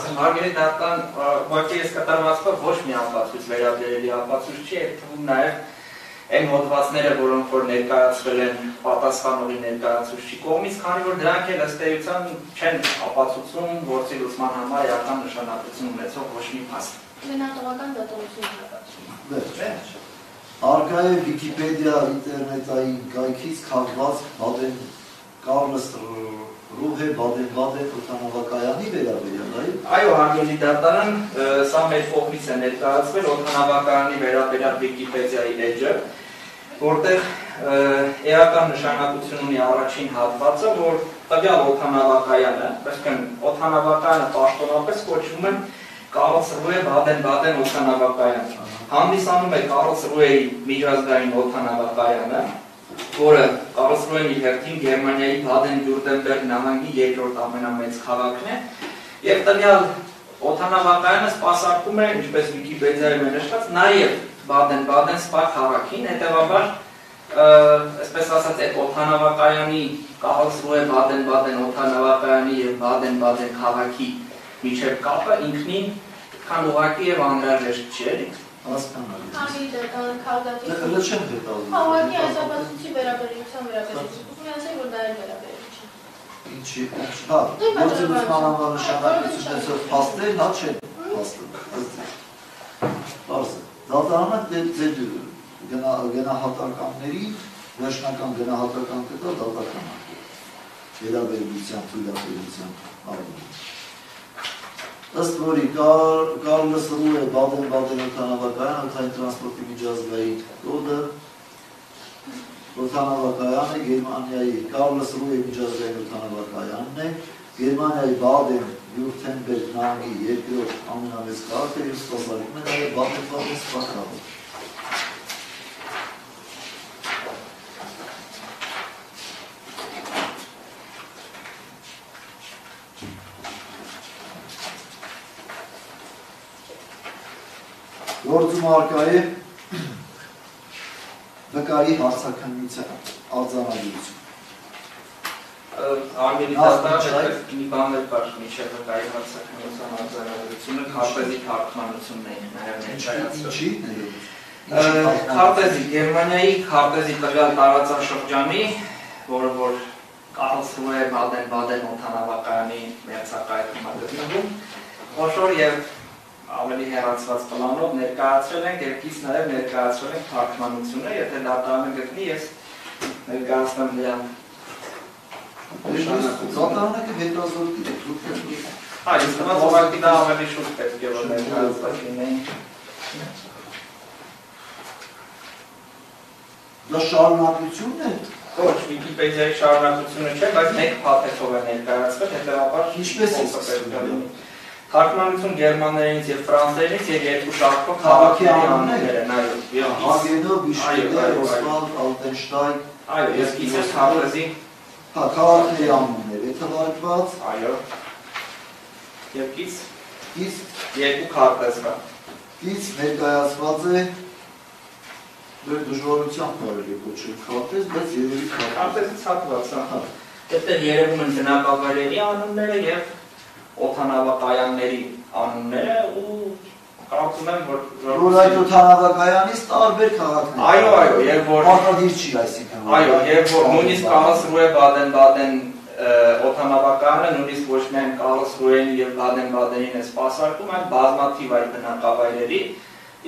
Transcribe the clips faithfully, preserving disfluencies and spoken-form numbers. Մարգարետան ոչինչ կատարվածքը ոչ մի անբացուց վերաբերելի անբացուց չի, այլ նաև այն հոդվածները, որոնք որ ներկայացվել են պատասխանողի ներկայացուցիչի կողմից, քանի որ դրանք էլ ըստ էության չեն ապացուցում գործի լուծման համար իրական նշանակություն ունեցող ոչ մի փաստ։ Գնահատական դատողություն հակացում։ Դե՞, արգայ Վիկիպեդիա ինտերնետային կայքից քաղված Բադեն Կարլոս Ռուհե Բադեն-Բադեն օդանավակայանի վերաբերյալ։ Այո, հարգելի դատարան, սա մեր կողմից է ներկայացվել օդանավակայանի վերաբերյալ Վիկիպեդիայի էջը, որտեղ էական նշանակություն ունի առաջին հատվածը, որ տվյալ օդանավակայանը, այսինքն օդանավակայանը պաշտոնապես կոչվում է Կարլոս Ռուհե Բադեն-Բադեն օդանավակայան։ Հանդիսանում է Կարլոս Ռուհեի միջազգային օդանավակայանը, որը Կարլսրուհեն իր հերթին Գերմանիայի Բադեն-Վյուրտեմբերգ նահանգի երկրորդ ամենամեծ քաղաքն է, եւ տվյալ օդանավակայանը սպասարկում է, ինչպես Վիկիպեդիայում է նշված, նաեւ Բադեն-Բադեն սպա քաղաքին, հետեւաբար, այսպես ասած, այդ օդանավակայանի Կարլսրուհե Բադեն-Բադեն օդանավակայանի եւ Բադեն-Բադեն քաղաքի միջև կապը ինքնին քան ուղղակի եւ անհրաժեշտ չէ։ Անի դատարան քաղաքացի։ Դա չեմ դետալը։ Քաղաքի ազատացուցի վերաբերյալության վերաբերյալը։ Ես ասեի, որ դա էլ վերաբերյալ չէ։ Ինչի՞։ Հա, գործի լուսման անվան նշանակություններով փաստերն հա չեն փաստը։ Դատարանը դեպի գնահատականների վերջնական գնահատական կետը դատական է։ Վերաբերյալության թույլատրության առումով։ Ըստ որի Կարլոս Ռուհե Բադեն-Բադեն օդանավակայան օդային տրանսպորտի միջազգային կոդը օդանավակայանը Գերմանիայի Կարլոս Ռուհե միջազգային օդանավակայանն է, Գերմանիայի Բադեն-Վյուրտեմբերգ նահանգի երկրորդ ամենամեծ քաղաքն է և սպասարկում է նաև Բադեն-Բադեն սպա քաղաքը։ Գործում արկա է նկարի հարցաքննության արձանագրություն։ Արմենի դատարանը մի բան էլ բաց միշտ նկարի հարցաքննության արձանագրությունը քարտեզի թարգմանությունն է նաև ներկայացնում։ Քարտեզի Գերմանիայի քարտեզի տվյալ տարածաշրջանի, որը որ Կարլսրուհե Բադեն-Բադեն օդանավակայանի մերձակայքում է գտնվում, խոշոր եւ ավելի հեռացված պլանով ներկայացրել ենք, երկից նաև ներկայացրել ենք թարգմանությունը, եթե դատարանը գտնի, ես ներկայացնեմ նրան։ Դատարանը հետազոտի է, դուք պետք է։ Այ, ես նման ուղղակի դա ավելի շուտ պետք է որ ներկայացված լինեին։ Դա շարունակությունն է։ Ոչ, Վիկիպեդիայի շարունակությունը չէ, բայց մեկ փաթեթով է ներկայացվել, հետևաբար ինչպես է Թարգմանություն գերմաներենից եւ ֆրանսերենից եւ երկու շարքով քաղաքի անունները նաեւ Հագենով, Բիշկեկը, Ռոսվալդ, Ալտենշտայն։ Այո, ես իսկ քարտեզի հա քաղաքի անունները թվարկված։ Այո։ Եվ քիչ քիչ երկու քարտեզ կա։ Քիչ ներկայացված է դեր դժվարությամբ կարելի կոչել քարտեզ, բայց երևի քարտեզից հատված է, հա։ Այդտեղ երևում են բնակավայրերի անունները եւ օդանավակայանների անունները ու կարծում եմ որ որ այդ օդանավակայանից տարբեր քաղաքներ այո այո եւ որ պատրաստ չի այսինքն այո եւ որ նույնիսկ Կարլոս Ռուհե Բադեն-Բադեն օդանավակայանը նույնիսկ ոչ միայն Կարլոս Ռուհեին եւ Բադեն-Բադենին է սպասարկում այլ բազմաթիվ այլ բնակավայրերի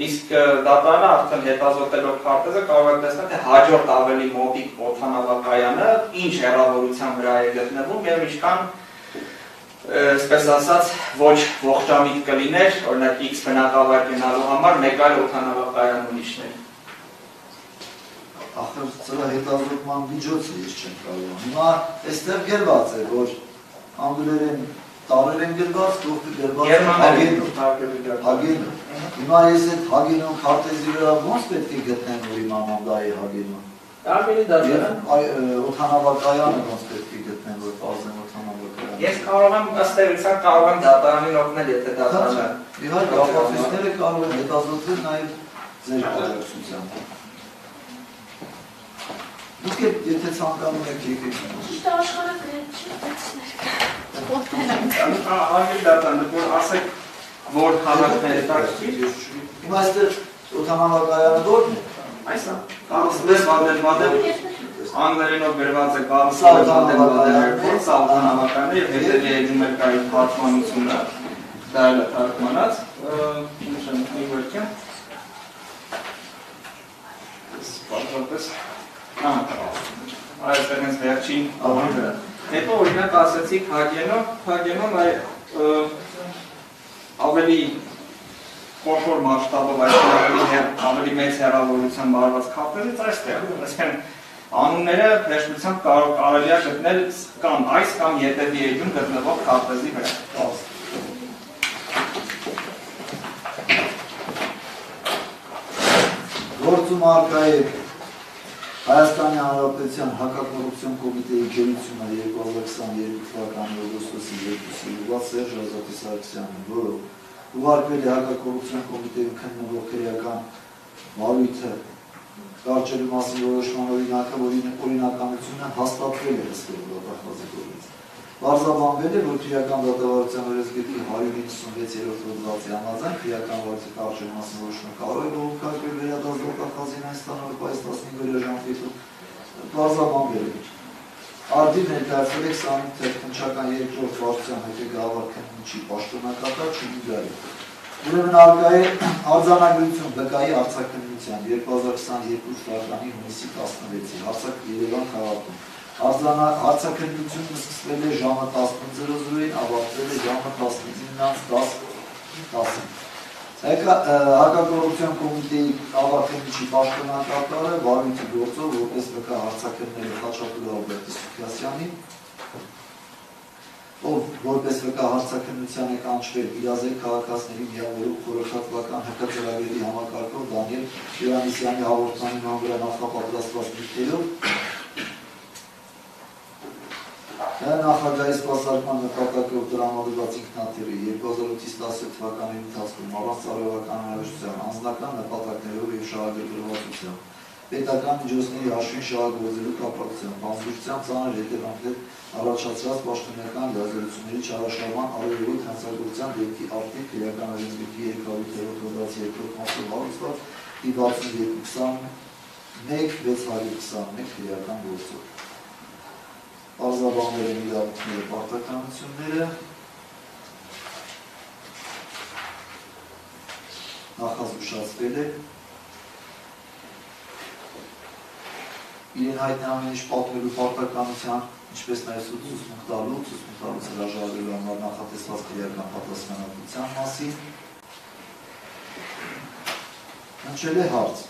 իսկ դատարանը արդեն հետազոտելով քարտեզը կարող է տեսնել թե հաջորդ ավելի մոտիկ օդանավակայանը ինչ հեռավորության վրա է գտնվում եւ ինչքան Այսպես ասած, ոչ ողջամիտ կլիներ, օրինակ X բնակավայր գնալու համար մեկ այլ օդանավակայան ունիչներ։ Ախր ծրա հետազոտման միջոցը ես չեմ կարող։ Հիմա այստեղ գրված է, որ անգլերեն տարեր են գրված, դուք գրված է Հագենո։ Հագենո։ Հիմա ես այդ Հագենոն քարտեզի վրա ոնց պետք է գտնեմ, որ իմ ամանդայի Հագենոն։ Արմենի դատարան օդանավակայանը ոնց պետք է գտնեն, որ բազեն օդանավակայան։ Ես կարող եմ ըստ էության կարող եմ դատարանին օգնել, եթե դատարանը։ Իհարկե, ապացուցները կարող են հետազոտվել նաև ձեր պատասխանությամբ։ Իսկ եթե ցանկանում եք եկեք։ Ճիշտ աշխարհը գրել Այս տենց վերջին օրը։ Հետո օրինակ ասացիք հագենով, հագենով այ ավելի խոշոր մասշտաբով այսպես ավելի մեծ հեռավորության բարձր կապերից այստեղ, այսինքն անունները հեշտությամբ կարելի է գտնել կամ այս կամ յետևի էջում գտնվող կապերի վրա։ Գործում արկա է Հայաստանի Հանրապետության Հակակոռուպցիոն կոմիտեի գերությունը երկու հազար քսաներկու թվականի օգոստոսի երկուսին ուղղված Սերժ Ազատի Սարգսյանին, որը ուղարկվել է Հակակոռուպցիոն կոմիտեի քննող քրեական մարույթը կարճելու մասին որոշման օրինակը, որի օրինականությունը հաստատվել է ըստ դատախազի կողմից։ Բարձրաբանվել է, որ քրեական դատավարության օրենսգրքի հարյուր հինգուսունվեցերորդ հոդվածի համաձայն քրեական վարքի կարճելու մասին որոշումը կարող է բողոքարկվել վերադաս դատախազին այս տանող պայստասնի Պարզաբանվել է, արդին ներկայացվել է քսանհինգ թեքնչական երկրորդ վարչության հետեգավար քննիչի պաշտոնակատար Չուլիգարի, ուրեմն արկա է արձանագրություն ԲԿ-ի արձաքննության երկու հազար քսաներկու թվականի հունիսի տասնվեցին հարցակ Երևան քաղաքում, արձաքննությունը սկսվել է ժամը տասնհինգ հինգ, ավարտվել է ժամը տասնհինգ հինգ տասն։ Հակակոռուպցիոն կոմիտեի ավարտիչի պաշտոնակատարը վարույթի գործով որպես ԲԿ հարցակնների հաճախորդը Սուքիասյանի, ով որպես ԲԿ հարցակնության է կանչվել իրազեկ քաղաքացիների միավորում խորհրդատվական հակաճարակերի համակարգով Դանիել Հյուրանիսյանի հաղորդման վրա նախապատրաստված դիտելով Նախագահի սպասարկման նպատակով դրամադրված ինքնաթիռը երկու հազար ութսունհինգ տասնյոթ թվականի ընթացքում առանց ծառայողական անհրաժեշտության անձնական նպատակներով և շահագրգռվածությամբ, պետական միջոցների հաշվին շահագործելու կապակցությամբ, անզորությամբ ծանր հետևանքներ առաջացրած պաշտոնական լիազորությունների չարաշահման առավելորդ հանցագործության դեպքի արտիկ քրեական օրենսգրքի երկու հարյուր ութ հոդվածի երկրորդ մասով հարուցված ի վաթսուն երկու հոդվածի քսաներկու հոդվածի քսաներկու քրեական գործով Պարզաբանվել են իրավունքների պարտականությունները, նախազգուշացվել է, իրեն հայտնի ամեն ինչ պատմելու պարտականության, ինչպես նաև ուսուցմունք տալու, ուսուցմունքից հրաժարվելու համար նախատեսված քրեական պատասխանատվության մասին, հնչել է հարց.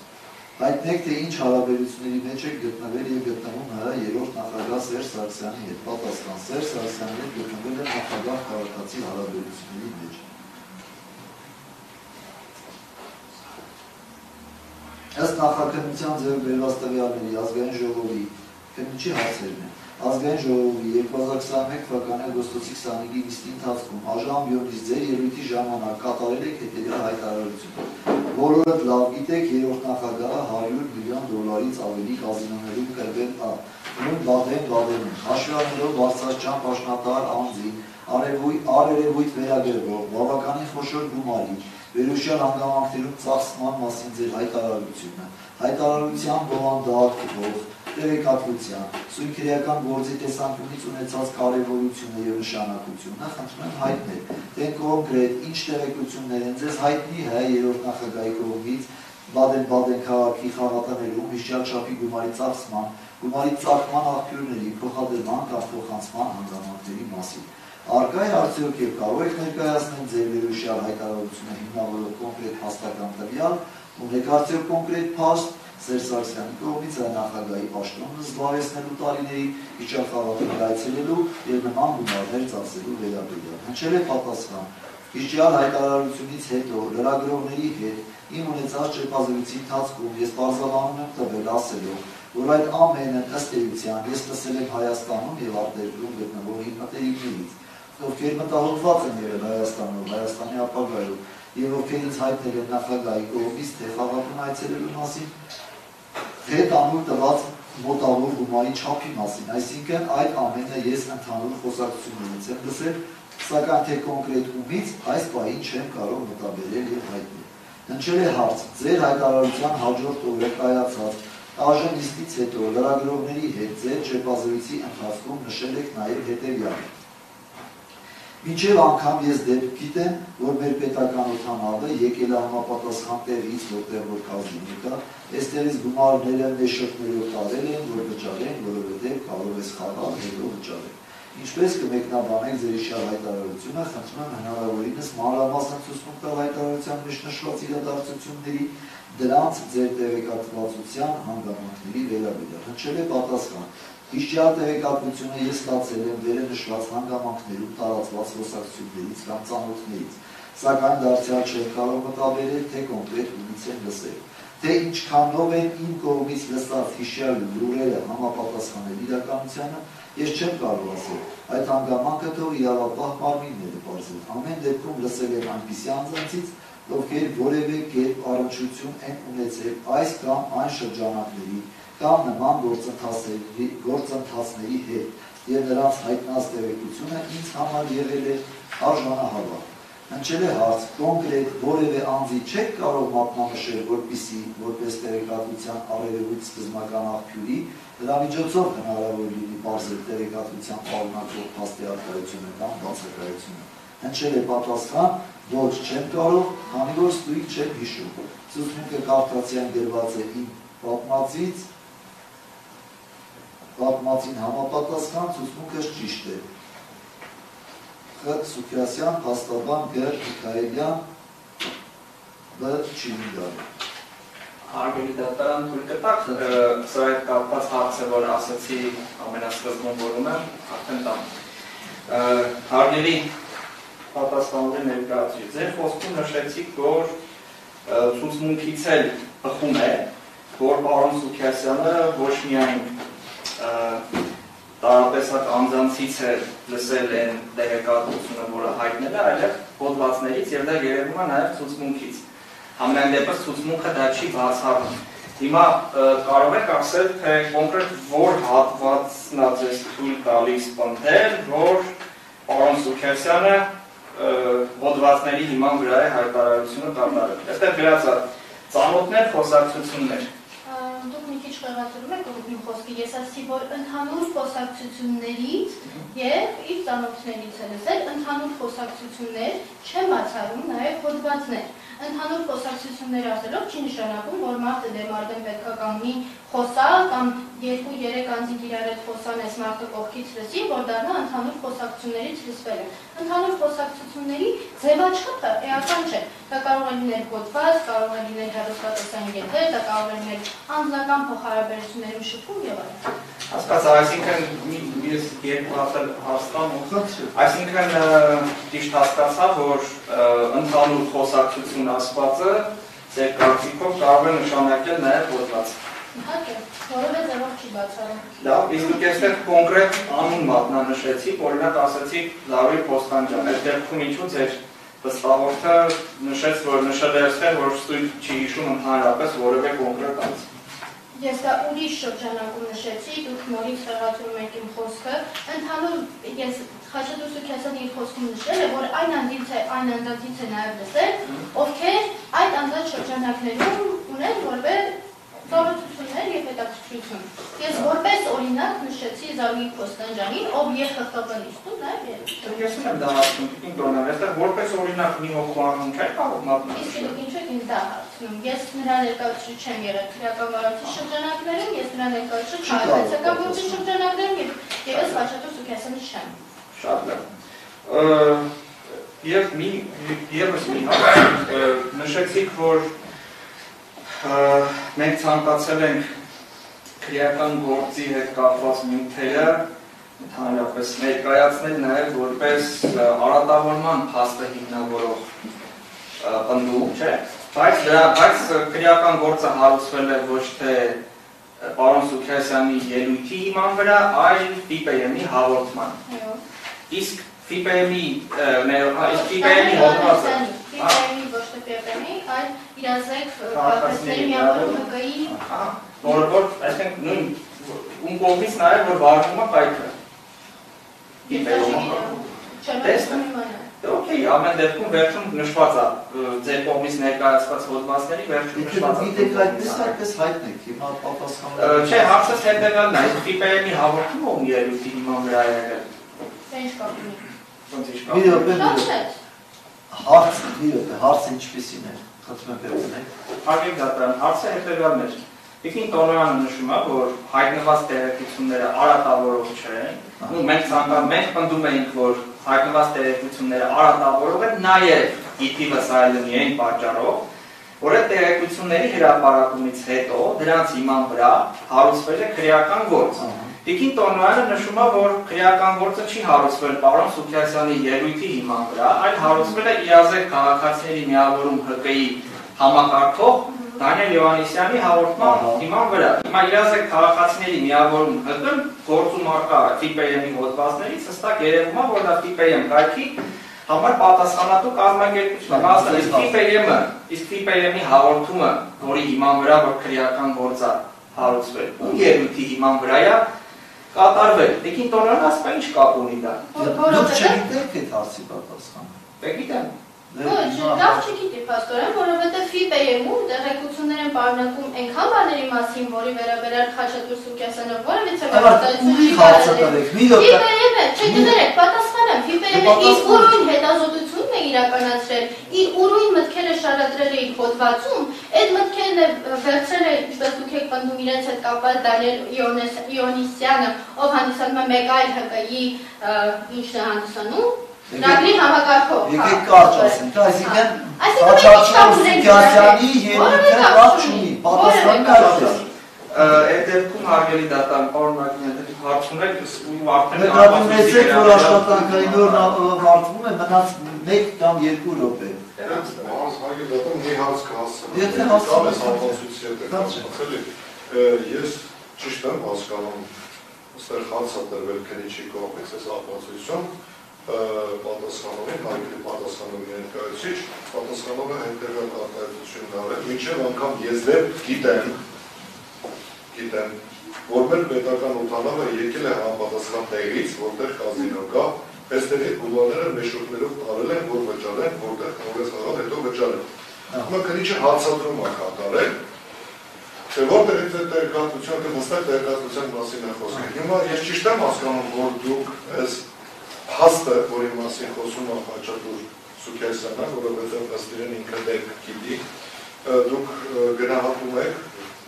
Հայտնեք, թե ինչ հարաբերությունների մեջ եք գտնվել և գտնվում նրա երրորդ նախագահ Սերժ Սարգսյանի հետ, պատասխան Սերժ Սարգսյանի հետ գտնվել է նախագահ քաղաքացի հարաբերությունների մեջ։ Ըստ նախաքննության ձեռքբերված տվյալների ազգային ժողովի քննիչի հարցերն են։ Ազգային ժողովի երկու հազար քսաներկու թվականի օգոստոսի քսանհինգի նիստի ընթացքում Աժան Բյորնից ձեր ելույթի ժամանակ կատարել եք հետևյալ հայտարարություն. Որորդ լավ գիտեք, երրորդ նախագահը հարյուր միլիոն դոլարից ավելի կազինոներում կրվել է, նույն Բադեն-Բադենում, հաշվի առնելով Արցախյան պաշտոնատար անձին, արևելույթ վերագրվող, բավականին խոշոր գումարի, վերոնշյալ հանգամանքներում ծախսման մասին ձեր հայտարարությունը, հայտարարության բովանդակ թվով, տեղեկատվության, սույն-քրեական գործի տեսանկյունից ունեցած կարևորությունը և նշանակությունը խնդրում եմ հայտնել, թե կոնկրետ ինչ տեղեկություններ են ձեզ հայտնի հայ երրորդ նախագահի կողմից Բադեն-Բադեն քաղաքի խաղատներում հիշյալ չափի գումարի ծախսման, գումարի ծախման աղբյուրների փոխադրման կամ փոխանցման հանգամանքների մասին։ Արկա է արդյոք և կարող եք ներկայացնել ձեր վերոնշյալ հայտարարությունը հիմնավորող կոնկրետ հաստական տվյալ, ունեք արդյոք կոնկրետ փաստ Սերժ Սարգսյանի կողմից այ նախագահի պաշտոնը զբաղեցնելու տարիների վիճակահարույց այցելելու և նման գումարներ ծախսելու վերաբերյալ։ Հնչել է պատասխան։ Հիշյալ հայտարարությունից հետո լրագրողների հետ Իմ ունեցած չեպազրույցի ընթացքում ես պարզաբանում եմ տվել ասելով, որ այդ ամենը ըստ էության ես լսել եմ Հայաստանում և արտերկրում գտնվող ինքնատերիկներից, ովքեր մտահոգված են եղել Հայաստանով, Հայաստանի ապագայով, և ովքեր ինձ հայտնել են նախագահի կողմից թե խաղակուն այցելելու մասին, թե տանուլ տված մոտավոր գումարի չափի մասին, այսինքն այդ ամենը ես ընդհանուր խոսակցություններից եմ լսել, սակայն թե կոնկրետ ումից այս պահին չեմ կարող մտաբերել եւ հայտնել։ Ինչել է հարց, ձեր հայտարարության հաջորդ օրը կայացած այժմից հետո լրագրողների հետ ձեր չեպազորիցի ընթացքում նշել եք նաեւ հետեւյալը. Մինչև անգամ ես դեպք գիտեմ, որ մեր պետական օդանավը եկել է համապատասխան տեղից, որտեղ որ կազմում կա, այստեղից գումարները մեշտներով տարել են, որ վճարեն, որովհետև կարող ես խաղալ հետո վճարել։ Ինչպես կմեկնաբանեք ձեր շահ հայտարարությունը, խնդրում եմ հնարավորինս մանրամասն ցուցում տալ հայտարարության մեջ նշված իրադարձությունների, դրանց ձեր տեղեկատվացության հանգամանքների վերաբերյալ։ Հնչել է պատասխան։ Իջյալ տեղեկատվությունը ես ստացել եմ վերը նշված հանգամանքներում տարածված խոսակցություններից կամ ծանոթներից, սակայն դարձյալ չեմ կարող մտաբերել, թե կոնկրետ ումից են լսել, թե ինչքանով են իմ կողմից լսած հիշյալ լուրերը համապատասխանել իրականությանը, ես չեմ կարող ասել, այդ հանգամանքը թող իրավապահ մարմինն է դպրոցում, ամեն դեպքում լսել եմ այնպիսի անձանցից, ովքեր որևէ կերպ առնչություն են ունեցել այս կամ այն շրջանակների կամ նման գործընթացների հետ և նրանց հայտնած տեղեկությունը ինձ համար եղել է արժանահավատ։ Հնչել է հարց, կոնկրետ որևէ անձի չեք կարող մատնանշել, որպեսզի որպես տեղեկատվության առերևույթ սկզբնական աղբյուրի, դրա միջոցով հնարավոր լինի բարձր տեղեկատվության պարունակող փաստի առկայությունը կամ բացակայությունը։ Հնչել է պատասխան, ոչ չեմ կարող, քանի որ ստույգ չեմ հիշում։ Ցուցմունքը կարդացի ընդգրկված է իմ պատմածից, պատմածին համապատասխան ցուցմունքս ճիշտ է։ Ղ. Սուքիասյան, փաստաբան Գ. Միքայելյան, Բ. Չիմիդյան։ Հարգելի դատարան, թույլ կտաք, սրա հետ կապված հարցը, որ ասացի ամենասկզբում, որում եմ, արդեն տամ։ Հարգելի պատասխանատու ներկայացուցիչ, ձեր խոսքում նշեցիք, որ ցուցմունքից էլ բխում է, որ պարոն Սուքիասյանը ոչ միայն տարատեսակ անձանցից է լսել են տեղեկատվությունը, որը հայտնել է, այլև հոդվածներից և դա երևում է նաև ցուցմունքից։ Համենայն դեպս ցուցմունքը դա չի բացառում։ Հիմա կարող եք ասել, թե կոնկրետ որ հատվածն է ձեզ թույլ տալիս պնդել, որ պարոն Սուքիասյանը հոդվածների հիման վրա է հայտարարությունը կատարել։ Այստեղ գրած է ծանոթներ, խոսակցություններ։ Դուք մի քիչ խեղաթյուրում եք ողին խոսքի, ես ասի, որ ընդհանուր խոսակցություններից և իր ծանոթներից է լսել, ընդհանուր խոսակցություններ չեմ ացարում նաև հոդվածներ։ Ընդհանուր խոսակցություններ ասելով չի նշանակում, որ մարդը դեմարդեն պետք է կամ մի խոսա, կամ երկու-երեք անձիկ իրար հետ խոսան այս մարդը կողքից լսի, որ դառնա ընդհանուր խոսակցություններից լսվել է։ Ընդհանուր խոսակցությունների ձևաչափը էական չէ, դա կարող է լինել հոդված, կարող է լինել հեռուստատեսային եթեր, դա կարող է լինել անձնական փոխհարաբերություններում շփում եւ այլն։ Հասկացա, այսինքն ես երկու հատ հարցնում, այսինքն ճիշտ հասկացա, որ ընդհանուր խոսակցություն ասվածը ձեր կարծիքով կարող է նշանակել նաեւ հոդված։ Իհարկե, որևէ ձևով չի բացառում։ Դա, իսկ դուք այստեղ կոնկրետ անուն մատնանշեցիք, օրինակ ասացիք Զավի Պոստանջան, այդ դեպքում ինչու՞ ձեր վստահորդը նշեց, որ նշել է այստեղ, որ ստույգ չի հիշում ընդհանրապես որևէ կոնկրետ անձ։ Ես դա ուրիշ շրջանակում նշեցի, դուք նորից խեղաթյուրում եք իմ խոսքը, ընդհանուր ես Խաչատու Սուքիասյանը իր խոսքում նշել է, որ այն անձանցից է նաև լսել, ովքեր այդ անձանց շրջանակներում ունեն որևէ ծանոթություններ և հետաքրքրություն։ Ես որպես օրինակ նշեցի Զավի Պոստանջանին, ով և խխտապանիստում նաև երբ։ Ես ունեմ դա հարցում, ինք օրինակ, ես տեղ որպես օրինակ մի հողվանում չեր կաղով մատնանշել։ Իսկ ինչու ինձ դա հարցում, ես նրա ներկայացուցիչ չեմ եղել քրեականավարության շրջանակներում, ես նրա ներկայացուցիչ հայրենական գործի շրջանակներում և ես Խաչատու Սուքիասյանի չեմ։ Շատ լավ։ Եվ մի հարց նշեցիք, որ մենք ցանկացել ենք քրեական գործի հետ կապված նյութերը ընդհանրապես ներկայացնել նաև որպես արատավորման փաստը հիմնավորող պնդում, չէ՞։ Բայց այս քրեական գործը հարուցվել է ոչ թե պարոն Սուքիասյանի ելույթի հիման վրա, այլ Ֆ Բ Մ-ի հաղորդման։ Իսկ Ֆ Բ Մ-ի հողվածը։ Ֆ Բ Մ-ի ոչ թե Ֆ Բ Մ-ի, այլ իրազեկ պարտասների միավորում Հ Կ I-ի։ Հա, որ այսինքն նույն un comis naev vor baruma paică. Ok, amen de cum verciun nșvața, ձեր կողմից ներկայացված հոդվածների verciun նշվածա։ Դիտեք այդպես այդպես հայտնեք, հիմա պատասխանը։ Չէ, հարցս հետևյալն է, Տիպեյանի հաղորդումը ում երևույթի հիմա վրա է եղել։ Ինչ կապ ունի։ Ոնց ինչ կապ։ Միա բերել։ Հարցը դիտեք, հարցը ինչպեսին է։ Խնդրում եմ վերցնեք։ Հարգելի դատարան, հարցը հետևյալն է։ Իքին տոնորանը նշում է, որ հայտնված տեղեկությունները արատավորող չեն, ու մենք ցանկանում ենք պնդում ենք, որ հայտնված տեղեկությունները արատավորող են, նաև ի տիվս այլնի պատճառով, որ այդ տեղեկությունների հրապարակումից հետո դրանց հիման վրա հարուցվել է քրեական գործ։ Իքին տոնորանը նշում է, որ քրեական գործը չի հարուցվել պարոն Սուքիասյանի ելույթի հիման վրա, այլ հարուցվել է իրազեկ քաղաքացիների միավորում Հ Կ I համակարգով Daniel Ioanisyan-ի հաղորդման հիման վրա։ Հիմա իրազեկ քաղաքացիների միավորում Հ Կ I-ն գործում առկա Տիպեյանի հոդվածներից հստակ երևում է, որ դա Տիպեյանի կայքի համար պատասխանատու կազմակերպություն է։ Տիպեյանը, իսկ Տիպեյանի հաղորդումը, որի հիման վրա որ քրեական գործ է հարուցվել, ու ելույթի հիման վրա է կատարվել։ Տեքին տոնորան ասում է ինչ կապ ունի դա։ Դուք չգիտեք այդ հարցի պատասխանը։ Դե գիտեմ։ Լավ չգիտեք, պաստորեն, որովհետև Ֆ Բ Ե Մ-ում տեղեկություններ են պարունակում այնքան բաների մասին, որի վերաբերյալ Խաչատուր Սուքիասյանը որևիցե Բ Ե Մ-ը Dragii, am agat cu. E cât cartează? Azi când cartează Sukhiasyan-ի ելույթը ապշունի, պատասխան կարծես։ Այդ դեպքում հարգելի դատան, օրինակն է դեպի հարցունել, ու արդեն ապացուցել որ աշխատանքային օրն ավարտվում է մնաց մեկ կամ երկու րոպե։ Դրանց հարգելի դատան մի հարց կհասցնեմ։ Եթե հասցնեմ, ես ճիշտ եմ հասկանում։ Ըստ հարցը դրվել քնիչի կողմից այս ապացուցում պատասխանողի, հայկի պատասխանողի ներկայացիչ, պատասխանողը հետևյալ արտահայտությունն արել, մինչև անգամ ես դեռ գիտեմ, գիտեմ, որ մեր պետական օդանավը եկել է համապատասխան տեղից, որտեղ կազինո կա, այս տեղի գուլաները մեշոկներով տարել են, որ վճարեն, որտեղ կոնգրես աղան հետո վճարեն։ Հիմա քնիչը հարցադրում է կատարել, թե որտեղ է տեղեկատվության, թե հստակ տեղեկատվության մասին է խոսքը։ Հիմա ես ճիշտ եմ հասկանում, որ դուք այս հաստը, որի մասին խոսում է Խաչատուր Սուքիասյանը, որովհետև ըստ իրեն ինքը դեր գիտի, դուք գնահատում եք,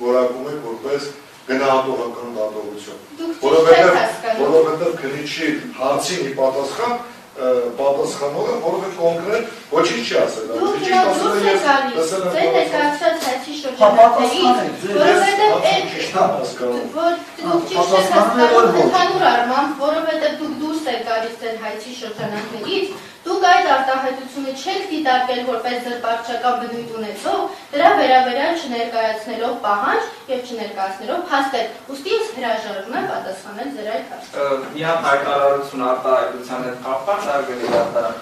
որակում եք որպես գնահատողական դատողություն։ Որովհետև քնիչի հարցին ի պատասխան, պատասխանողը, որովհետև կոնկրետ ոչինչ չի ասել, այսինքն Գալիս են հայցի շրջանակներից, դուք այդ արտահայտությունը չեք դիտարկել որպես զրպարտչական բնույթ ունեցող, դրա վերաբերյալ չներկայացնելով պահանջ և չներկայացնելով հաստեր, ուստի ես հրաժարվում եմ պատասխանել ձեր այդ հարցին։ Մի հատ հայտարարություն արտահայտության հետ կապված, հարգելի դատարան,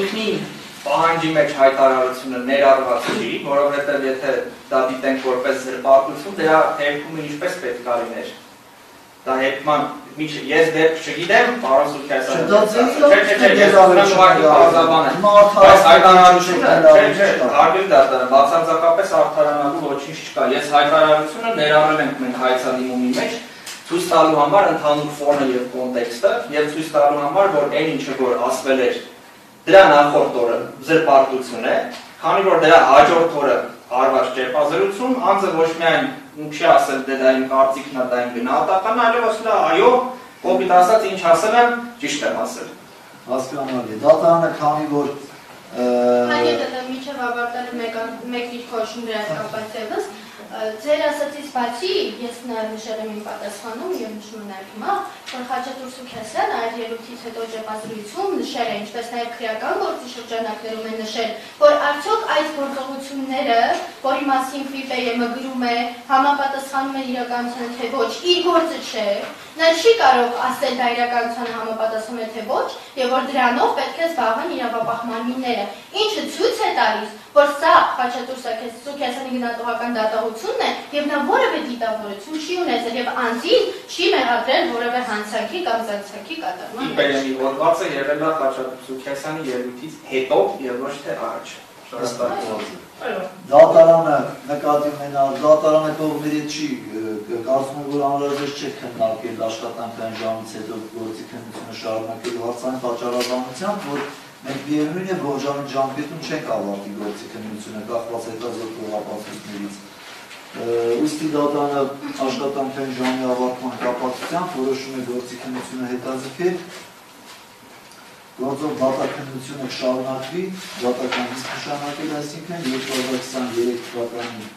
ինքնին պահանջի մեջ հայտարարությունը ներառված չի, որովհետև եթե դա դիտենք որպես զրպարտություն, դրա դեպքում ինչպես պետք է լիներ։ Դա հետման ես դեպք չգիտեմ, պարոն Սուքիասյան, ես հայտարարությունը ներառել ենք մենք հայցանիմումի մեջ, ցույց տալու համար ընդհանուր ֆոնը և կոնտեքստը, և ցույց տալու համար, որ այն ինչը որ ասվել էր, դրա նախորդ օրը զրպարտություն է, քանի որ դրա հաջորդ օրը արված ճեպազրություն, անձը ոչ միայն ու չի ասել դե դա իմ կարծիքն է, դա իմ գնահատականն է, այլև ասել է այո, կոպիտ ասած ինչ ասել եմ, ճիշտ եմ ասել։ Հասկանալի, դատարանը քանի որ Հայտարարել միջև ավարտել մեկ դիրքորոշում դրական ձեր ասացից բացի, ես նաև նշել եմ իմ պատասխանում և նշում նաև հիմա, որ Խաչատուր Սուքիասյանը այդ ելույթից հետո ճեպազրույցում նշել է, ինչպես նաև քրեական գործի շրջանակներում է նշել, որ արդյոք այս գործողությունները, որի մասին Ֆ Բ Ե Մ-ը գրում է, համապատասխանում է իրականությանը թե ոչ, իր գործը չէ, նա չի կարող ասել դա իրականությանը համապատասխանում է թե ոչ, և որ դրանով պետք է զբաղվեն իրավապահ մարմինները, ինչը ցույց է talis, por sa facetursa că Սուքիասյան ignatorական դատողությունն է, եւ նա որևէ դիտավորություն չի ունեցել եւ անձին չի մեղադրել որևէ հանցակի կամ զանցակի կատարման։ Իբերանի ողորմածը եղել է Սուքիասյանի ելույթից հետո եւ ոչ թե առաջ։ Դատարանը նկատի ունենալ, դատարանը կողմերի չի, կարծում եմ որ անհրաժեշտ չէ քննարկել աշխատանքային ժամից հետո գործի քննությունը շարունակելու հարցային պատճառաբանությամբ, որ մենք միևնույն է բողջամիտ ժամկետում չենք ավարտի գործի քննությունը կախված հետազոտ գողապատություններից։ Ուստի դատարանը աշխատանքային ժամի ավարտման կապակցությամբ որոշում է գործի քննությունը հետաձգել, Գործով բացակայությունը կշարունակվի, բացակայությունը կշարունակվի, այսինքն երկու հազար քսաներեք թվականի